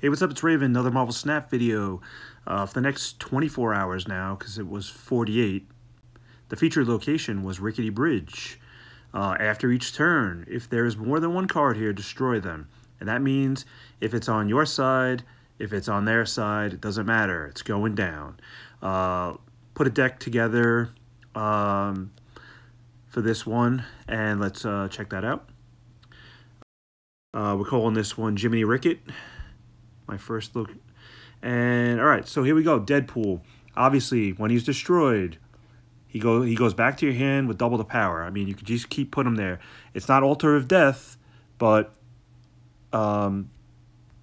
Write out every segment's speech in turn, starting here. Hey, what's up? It's Raven, another Marvel Snap video. For the next 24 hours now, because it was 48, the featured location was Rickety Bridge. After each turn, if there is more than one card here, destroy them. And that means if it's on your side, if it's on their side, it doesn't matter. It's going down. Put a deck together for this one, and let's check that out. We're calling this one Jiminy Ricket. My first look. And all right, so here we go. Deadpool. Obviously, when he's destroyed, he goes back to your hand with double the power. I mean, you could just keep putting him there. It's not Altar of Death, but you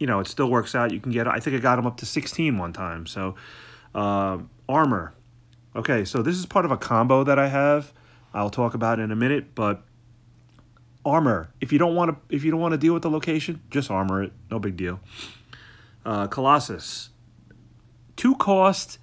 know, it still works out. You can get, I think I got him up to 16 one time. So armor. Okay, so this is part of a combo that I have. I'll talk about it in a minute, but armor. If you don't want to deal with the location, just armor it. No big deal. Colossus, 2-cost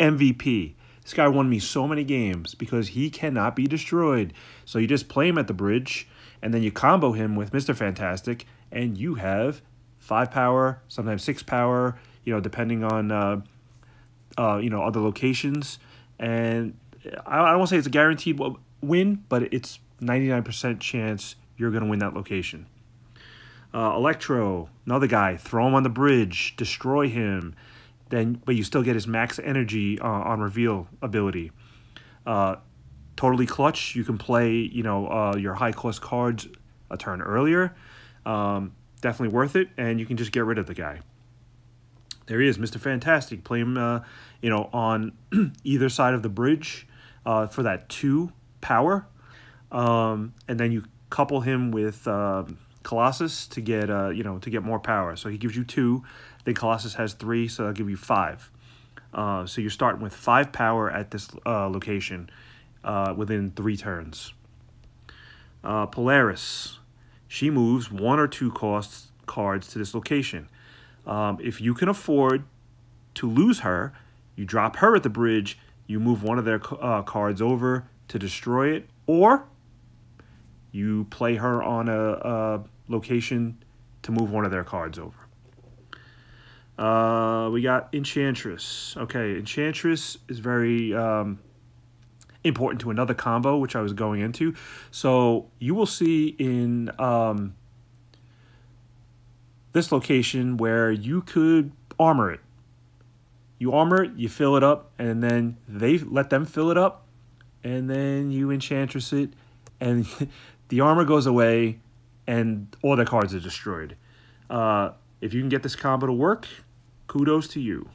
MVP. This guy won me so many games because he cannot be destroyed. So you just play him at the bridge, and then you combo him with Mr. Fantastic, and you have 5-power, sometimes 6-power, you know, depending on you know, other locations. And I won't say it's a guaranteed win, but it's 99% chance you're going to win that location. Electro, another guy, throw him on the bridge, destroy him, but you still get his max energy on reveal ability. Totally clutch. You can play, you know, your high-cost cards a turn earlier. Definitely worth it, and you can just get rid of the guy. There he is, Mr. Fantastic. Play him, you know, on either side of the bridge for that 2-power, and then you couple him with Colossus to get you know, to get more power. So he gives you 2. Then Colossus has 3, so that'll give you 5. So you're starting with 5-power at this location within 3 turns. Polaris, she moves 1 or 2-cost cards to this location. If you can afford to lose her, you drop her at the bridge. You move one of their cards over to destroy it, or you play her on a location to move one of their cards over. We got Enchantress. Okay, Enchantress is very important to another combo, which I was going into. So you will see in this location where you could armor it. You armor it, you fill it up, and then they let them fill it up, and then you Enchantress it, and the armor goes away, and all their cards are destroyed. If you can get this combo to work, kudos to you.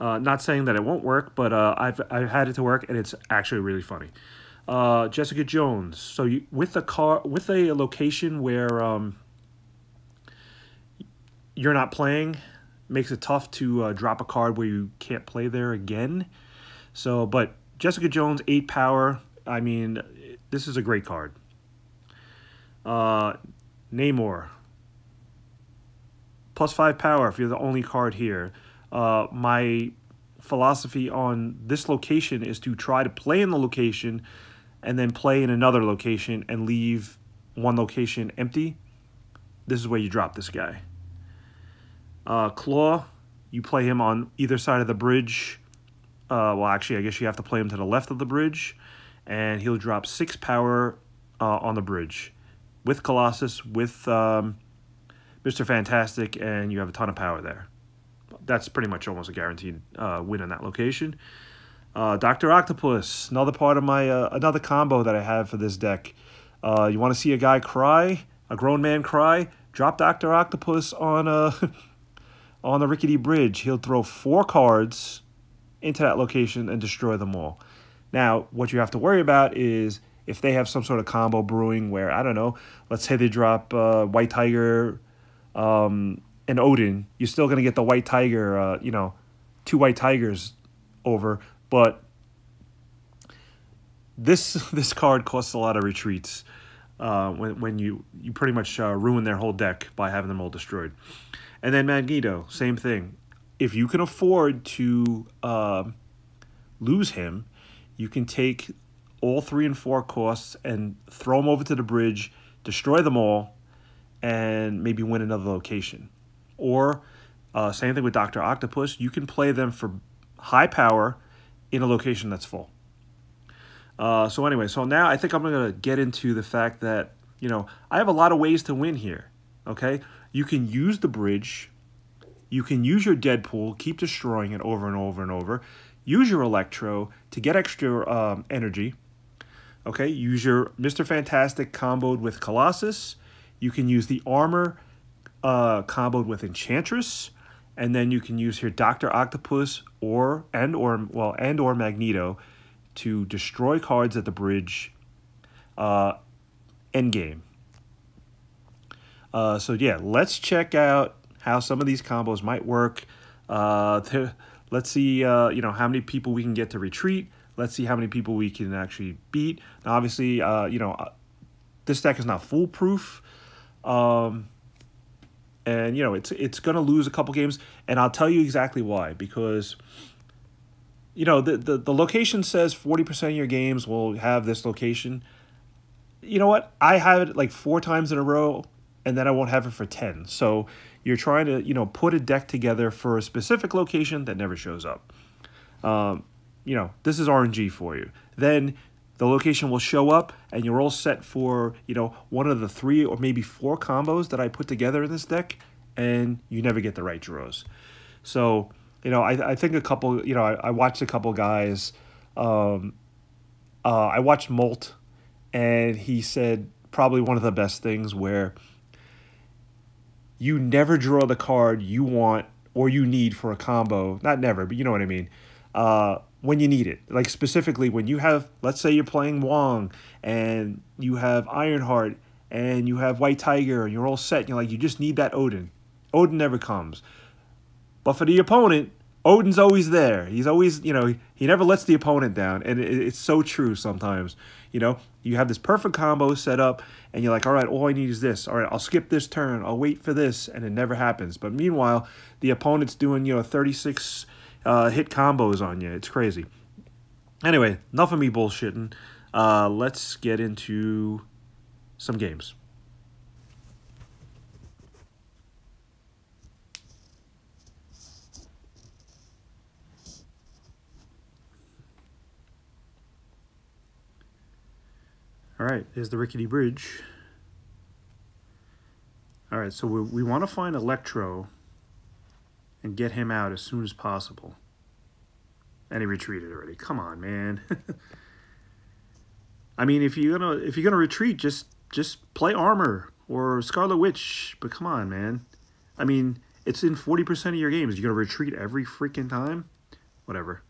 Not saying that it won't work, but I've had it to work, and it's actually really funny. Jessica Jones. So you, with a location where you're not playing, makes it tough to drop a card where you can't play there again. So, but Jessica Jones, 8-power. I mean, this is a great card. Namor. Plus 5-power if you're the only card here. My philosophy on this location is to try to play in the location and then play in another location and leave one location empty. This is where you drop this guy. Claw, you play him on either side of the bridge. Well, actually, I guess you have to play him to the left of the bridge. And he'll drop 6-power on the bridge with Colossus, with Mr. Fantastic, and you have a ton of power there. That's pretty much almost a guaranteed win on that location. Dr. Octopus, another part of my another combo that I have for this deck. You want to see a guy cry, a grown man cry? Drop Dr. Octopus on a on the Rickety Bridge. He'll throw 4 cards into that location and destroy them all. Now, what you have to worry about is if they have some sort of combo brewing where, I don't know, let's say they drop White Tiger and Odin. You're still going to get the White Tiger, you know, 2 White Tigers over. But this card costs a lot of retreats when you pretty much ruin their whole deck by having them all destroyed. And then Magneto, same thing. If you can afford to lose him, you can take all 3 and 4 costs and throw them over to the bridge, destroy them all, and maybe win another location. Or same thing with Dr. Octopus. You can play them for high power in a location that's full. So anyway, so now I think I'm going to get into the fact that, you know, I have a lot of ways to win here, okay? You can use the bridge. You can use your Deadpool, keep destroying it over and over and over. Use your Electro to get extra energy, okay? Use your Mr. Fantastic comboed with Colossus. You can use the armor comboed with Enchantress. And then you can use your Dr. Octopus or Magneto to destroy cards at the bridge endgame. So yeah, let's check out how some of these combos might work. Let's see, you know, how many people we can get to retreat. Let's see how many people we can actually beat. Now, obviously, you know, this deck is not foolproof. And, you know, it's going to lose a couple games. And I'll tell you exactly why. Because, you know, the location says 40% of your games will have this location. You know what? I have it like 4 times in a row, and then I won't have it for 10. So you're trying to, you know, put a deck together for a specific location that never shows up. You know, this is RNG for you. Then the location will show up, and you're all set for, you know, one of the 3 or maybe 4 combos that I put together in this deck, and you never get the right draws. So, you know, I think a couple, you know, I watched a couple guys. I watched Molt, and he said probably one of the best things where you never draw the card you want or you need for a combo. Not never, but you know what I mean. When you need it. Like specifically when you have, let's say you're playing Wong and you have Ironheart and you have White Tiger and you're all set and you're like, you just need that Odin. Odin never comes. But for the opponent, Odin's always there. He's always, you know, he never lets the opponent down. And it's so true sometimes. You know, you have this perfect combo set up and you're like, all right, all I need is this. All right, I'll skip this turn. I'll wait for this. And it never happens. But meanwhile, the opponent's doing, you know, 36 hit combos on you. It's crazy. Anyway, enough of me bullshitting. Let's get into some games. All right, there's the Rickety Bridge. All right, so we want to find Electro and get him out as soon as possible. And he retreated already. Come on, man. I mean, if you're gonna retreat, just play armor or Scarlet Witch. But come on, man. I mean, it's in 40% of your games. You're gonna retreat every freaking time. Whatever.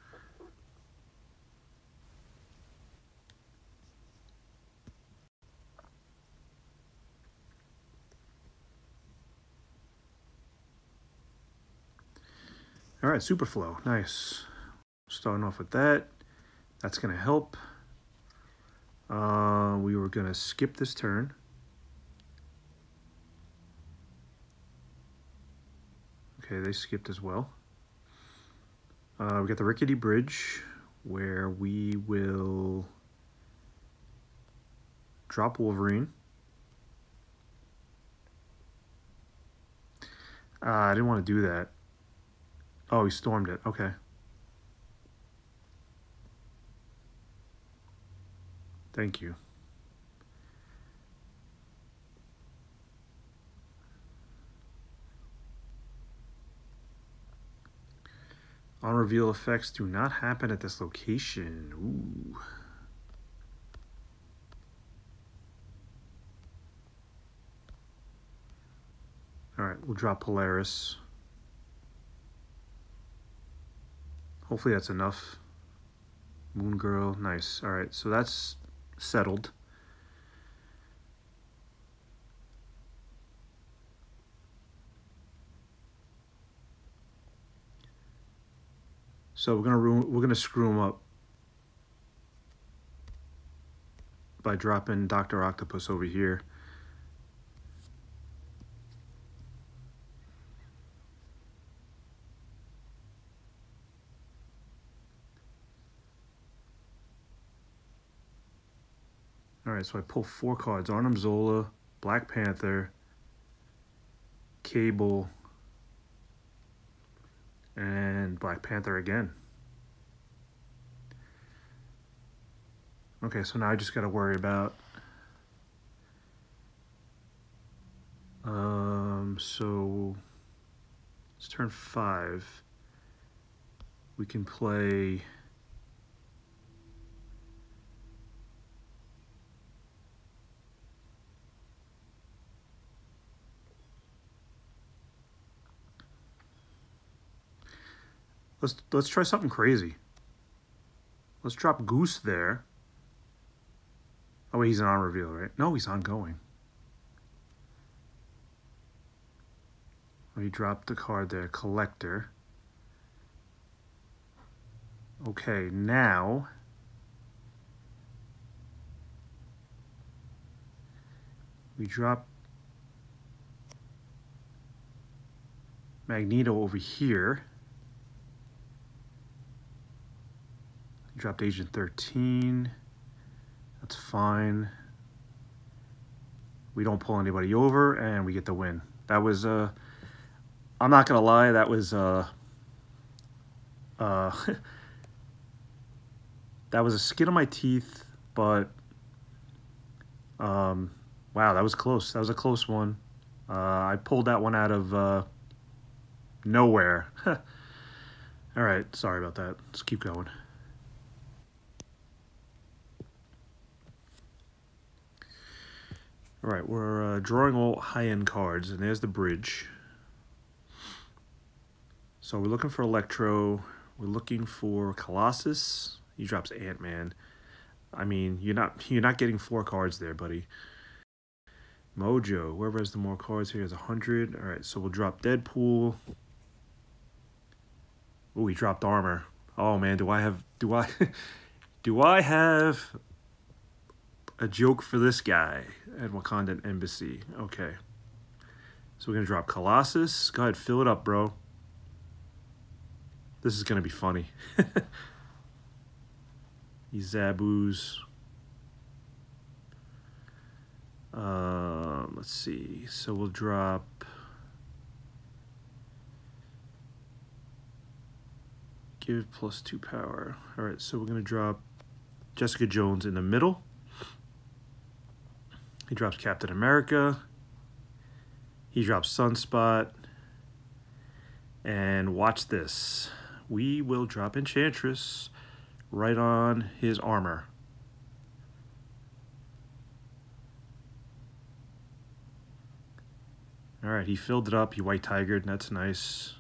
All right, Superflow, nice. Starting off with that. That's going to help. We were going to skip this turn. Okay, they skipped as well. We got the Rickety Bridge, where we will drop Wolverine. I didn't want to do that. Oh, he stormed it. Okay. Thank you. On reveal effects do not happen at this location. Ooh. All right, we'll drop Polaris. Hopefully that's enough. Moon Girl, nice. All right, so that's settled. So we're gonna screw him up by dropping Dr. Octopus over here. Alright, so I pull 4 cards. Arnim Zola, Black Panther, Cable, and Black Panther again. Okay, so now I just got to worry about... So it's turn 5. We can play... Let's try something crazy. Let's drop Goose there. Oh wait, he's an on reveal, right? No, he's ongoing. We dropped the card there, Collector. Okay, now we drop Magneto over here. Dropped Agent 13. That's fine. We don't pull anybody over, and we get the win. That was, I'm not gonna lie, that was, that was a skin on my teeth, but, wow, that was close. That was a close one. I pulled that one out of, nowhere. All right, sorry about that. Let's keep going. All right, we're drawing all high-end cards, and there's the bridge. So we're looking for Electro. We're looking for Colossus. He drops Ant-Man. I mean, you're not getting 4 cards there, buddy. Mojo. Whoever has the more cards here is 100. All right, so we'll drop Deadpool. Oh, he dropped armor. Oh man, do I have a joke for this guy at Wakandan Embassy. Okay. So we're going to drop Colossus. Go ahead, fill it up, bro. This is going to be funny. These Zabus. Let's see. So we'll drop... Give +2 power. Alright, so we're going to drop Jessica Jones in the middle. He drops Captain America. He drops Sunspot. And watch this. We will drop Enchantress right on his armor. All right, he filled it up. He White Tigered. That's nice.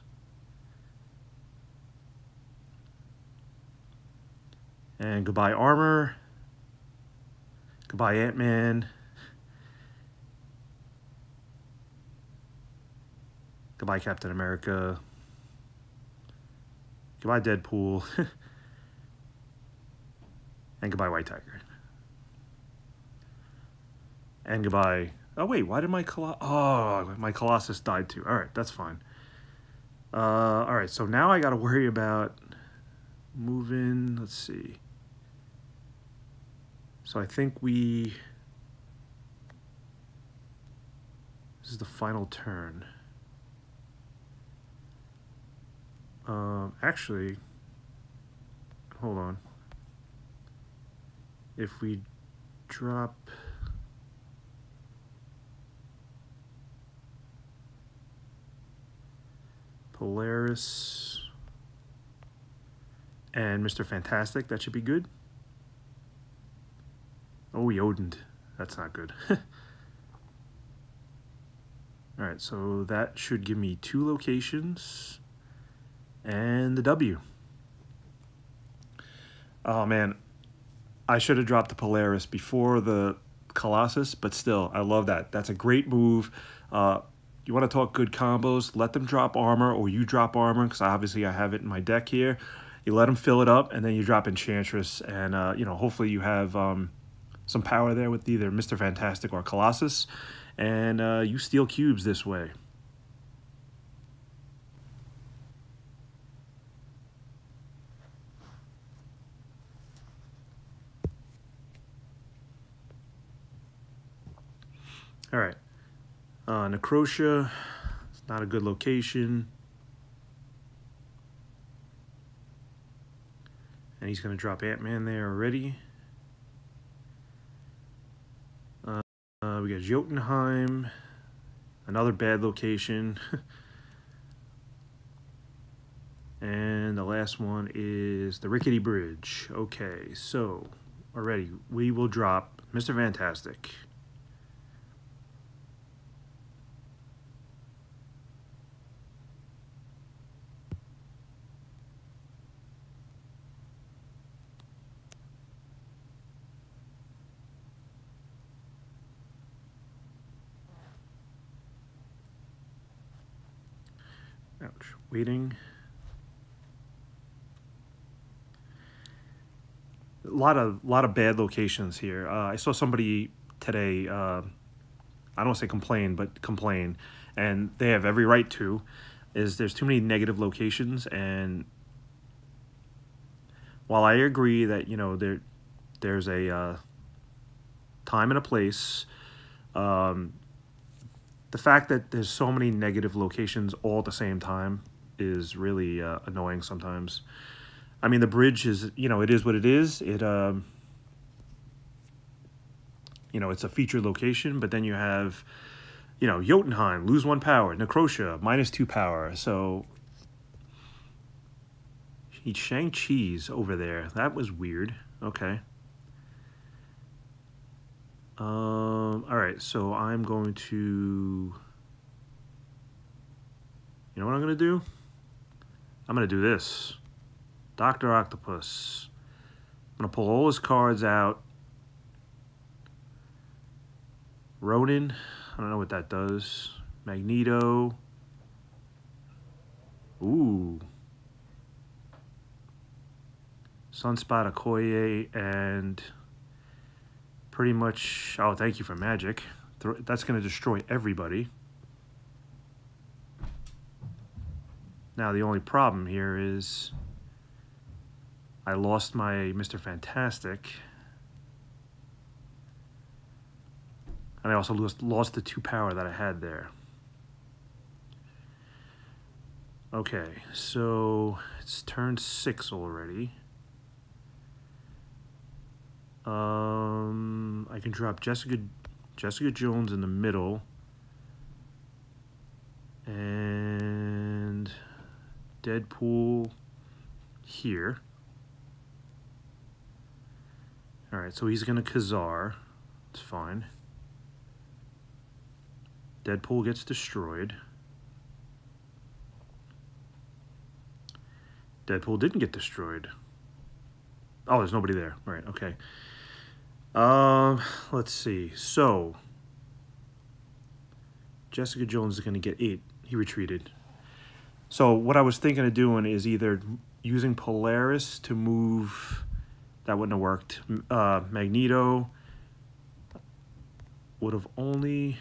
And goodbye armor. Goodbye Ant-Man. Goodbye, Captain America. Goodbye, Deadpool. And goodbye, White Tiger. And goodbye... Oh, wait, why did my Colossus... Oh, my Colossus died, too. All right, that's fine. All right, so now I got to worry about moving... Let's see. So I think we... This is the final turn. Actually, hold on. If we drop, Polaris and Mr. Fantastic, that should be good. Oh, we Odin'd. That's not good. All right, so that should give me 2 locations. And the W. Oh man, I should have dropped the Polaris before the Colossus, but still, I love that. That's a great move. You want to talk good combos, let them drop armor, or you drop armor, because obviously I have it in my deck here. You let them fill it up, and then you drop Enchantress, and you know, hopefully you have some power there with either Mr. Fantastic or Colossus, and you steal cubes this way. All right, Necrotia, it's not a good location. And he's going to drop Ant-Man there already. We got Jotunheim. Another bad location. And the last one is the Rickety Bridge. Okay, so already we will drop Mr. Fantastic. Ouch, waiting. A lot of bad locations here. I saw somebody today, I don't say complain, but complain, and they have every right to, is there's too many negative locations. And while I agree that, you know, there's a time and a place, the fact that there's so many negative locations all at the same time is really annoying sometimes. I mean, the bridge is, you know, it is what it is. It, you know, it's a featured location, but then you have, you know, Jotunheim, lose 1 power, Necrotia, minus 2 power. So, Shang-Chi's over there. That was weird. Okay. All right, so I'm going to, you know what I'm going to do? I'm going to do this. Dr. Octopus. I'm going to pull all his cards out. Ronin. I don't know what that does. Magneto. Ooh. Sunspot, Okoye, and pretty much... Oh, thank you for magic. That's going to destroy everybody. Now, the only problem here is... I lost my Mr. Fantastic. And I also lost the 2 power that I had there. Okay, so it's turn 6 already. I can drop Jessica Jones in the middle. And Deadpool here. All right, so he's going to Kazar. It's fine. Deadpool gets destroyed. Deadpool didn't get destroyed. Oh, there's nobody there. All right, okay. Let's see. So, Jessica Jones is going to get 8. He retreated. So, what I was thinking of doing is either using Polaris to move... That wouldn't have worked. Magneto would have only...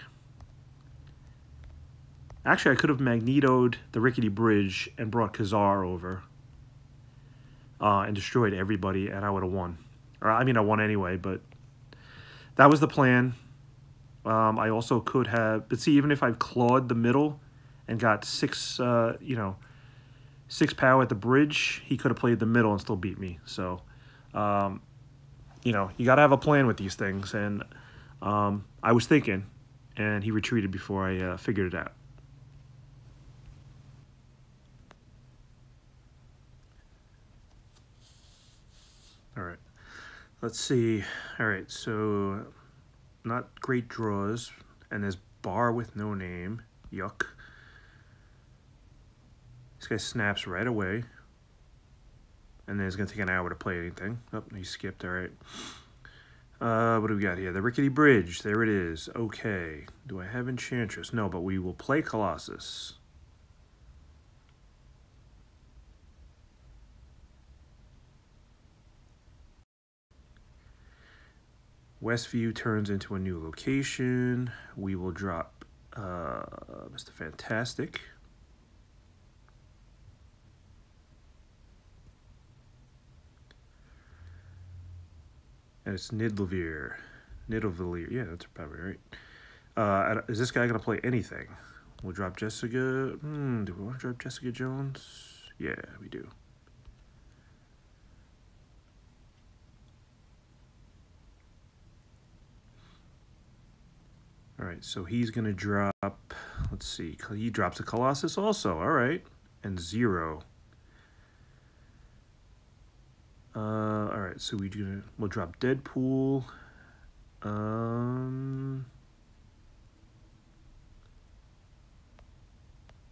Actually, I could have Magneto'd the Rickety Bridge and brought Kazar over and destroyed everybody, and I would have won. Or, I mean, I won anyway, but that was the plan. I also could have... But see, even if I clawed the middle and got 6 power at the bridge, he could have played the middle and still beat me, so... you know, you got to have a plan with these things. And I was thinking, and he retreated before I figured it out. All right, let's see. All right, so not great draws. And there's Bar with no name. Yuck. This guy snaps right away. And then it's going to take an hour to play anything. Oh, he skipped. All right. What do we got here? The Rickety Bridge. There it is. Okay. Do I have Enchantress? No, but we will play Colossus. Westview turns into a new location. We will drop Mr. Fantastic. And it's Nidlevere. Nidlevere. Yeah, that's probably right. Is this guy going to play anything? We'll drop Jessica. Do we want to drop Jessica Jones? Yeah, we do. All right, so he's going to drop, let's see, he drops a Colossus also. All right, and Zero. All right, so we'll drop Deadpool.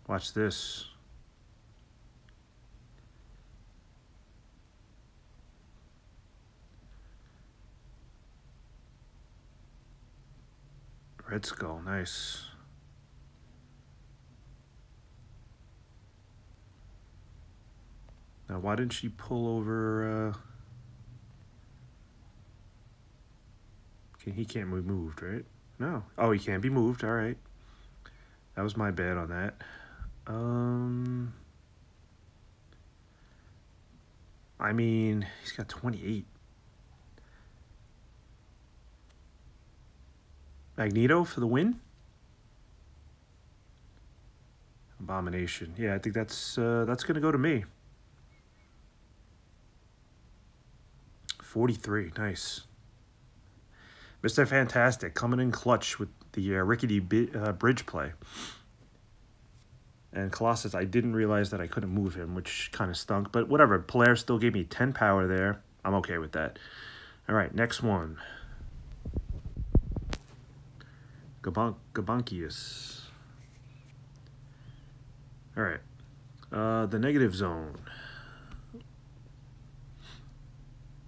Watch this. Red Skull, nice. Now, why didn't she pull over? He can't be moved, right? No. Oh, he can't be moved. All right. That was my bad on that. I mean, he's got 28. Magneto for the win. Abomination. Yeah, I think that's gonna go to me. 43. Nice. Mr. Fantastic coming in clutch with the Rickety Bridge play. And Colossus, I didn't realize that I couldn't move him, which kind of stunk. But whatever, Polaris still gave me 10 power there. I'm okay with that. All right, next one. Gabonkius. All right. The negative zone.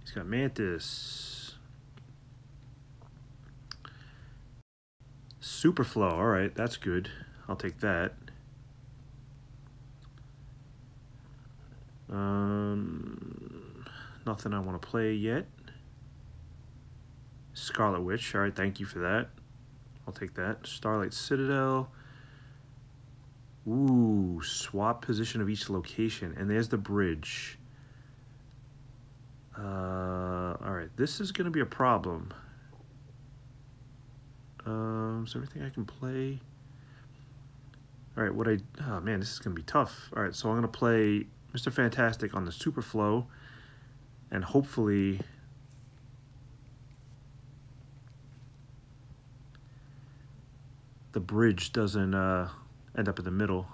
He's got Mantis. Superflow. All right, that's good. I'll take that. Nothing I want to play yet. Scarlet Witch. All right, thank you for that. I'll take that. Starlight Citadel. Ooh, swap position of each location. And there's the bridge. All right, this is going to be a problem. Is there anything I can play? All right, oh man, this is going to be tough. All right, so I'm going to play Mr. Fantastic on the Superflow, and hopefully the bridge doesn't end up in the middle.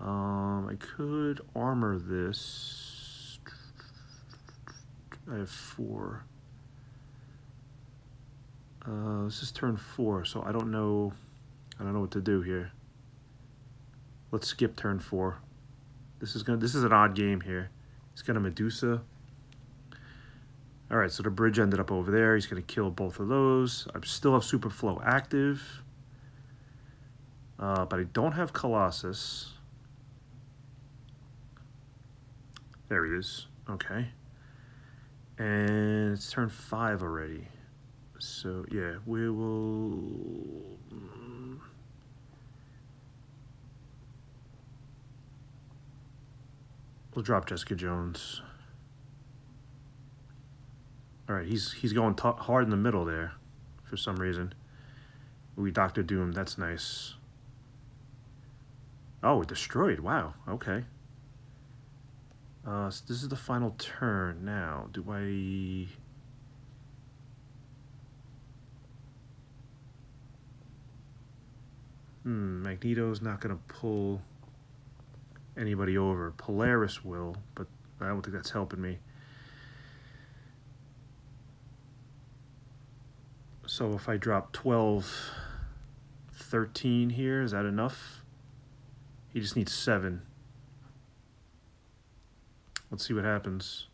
I could armor this. I have 4. This is turn 4, so I don't know what to do here. Let's skip turn 4. This is an odd game here. He's got a Medusa. All right, so the bridge ended up over there. He's going to kill both of those. I still have Superflow active. But I don't have Colossus. There he is. Okay. And it's turn 5 already. So, yeah, we will... We'll drop Jessica Jones. All right, he's going hard in the middle there for some reason. We Dr. Doom, that's nice. Oh, it destroyed, wow, okay. So this is the final turn now. Do I... Magneto's not gonna pull anybody over. Polaris will, but I don't think that's helping me. So if I drop 12, 13 here, is that enough? He just needs 7. Let's see what happens.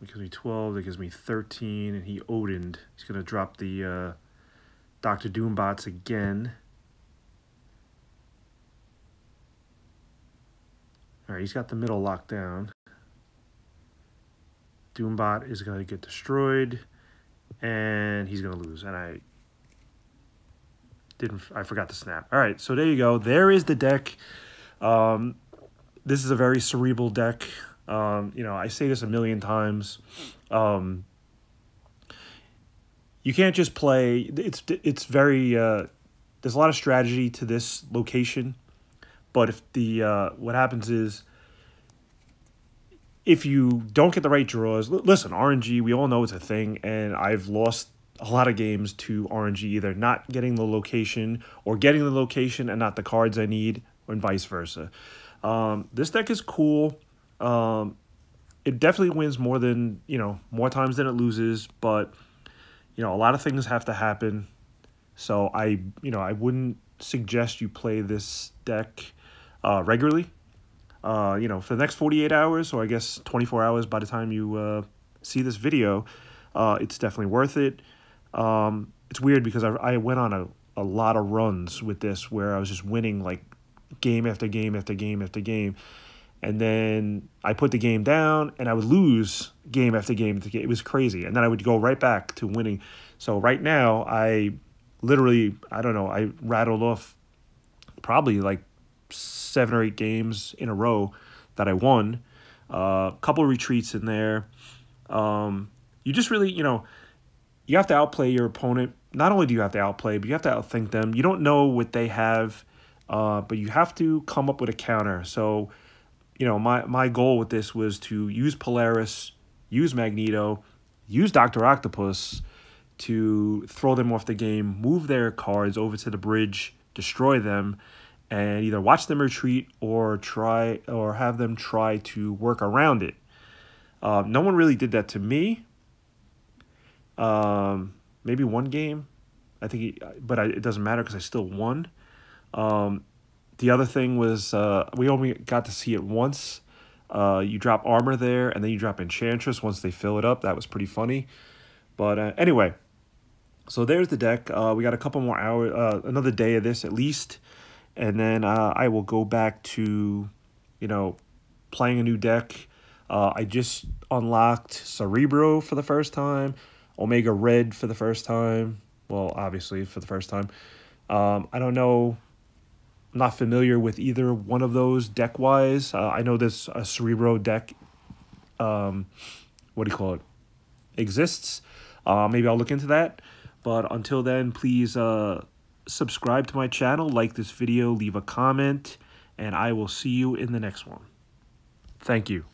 That gives me 12, that gives me 13, and he Odin'd. He's gonna drop the Dr. Doombots again. All right, he's got the middle locked down. Doombot is going to get destroyed, and he's going to lose. And I forgot to snap. All right, so there you go. There is the deck. This is a very cerebral deck. You know, I say this a million times. You can't just play. It's very. There's a lot of strategy to this location. But if the what happens is if you don't get the right draws, listen, RNG, we all know it's a thing, and I've lost a lot of games to RNG, either not getting the location or getting the location and not the cards I need, and vice versa. This deck is cool. It definitely wins more than, more times than it loses, but, a lot of things have to happen. So I wouldn't suggest you play this deck regularly. For the next 48 hours, or I guess 24 hours by the time you see this video, it's definitely worth it. It's weird because I went on a lot of runs with this where I was just winning like game after game after game after game. And then I put the game down and I would lose game after game after game. It was crazy. And then I would go right back to winning. So right now I literally, I rattled off probably like 7 or 8 games in a row that I won, a couple of retreats in there. You just really, you have to outplay your opponent. Not only do you have to outplay, but you have to outthink them. You don't know what they have, but you have to come up with a counter. So, my goal with this was to use Polaris, use Magneto, use Dr. Octopus to throw them off the game, move their cards over to the bridge, destroy them, and either watch them retreat or have them try to work around it. No one really did that to me. Maybe one game, I think, it doesn't matter because I still won. The other thing was we only got to see it once. You drop armor there, and then you drop Enchantress once they fill it up. That was pretty funny. But anyway, so there's the deck. We got a couple more hours, another day of this at least. And then I will go back to, playing a new deck. I just unlocked Cerebro for the first time, Omega Red for the first time. Well, obviously for the first time. I don't know. I'm not familiar with either one of those deck-wise. I know there's a Cerebro deck. Exists. Maybe I'll look into that. But until then, please subscribe to my channel, like this video, leave a comment, and I will see you in the next one. Thank you.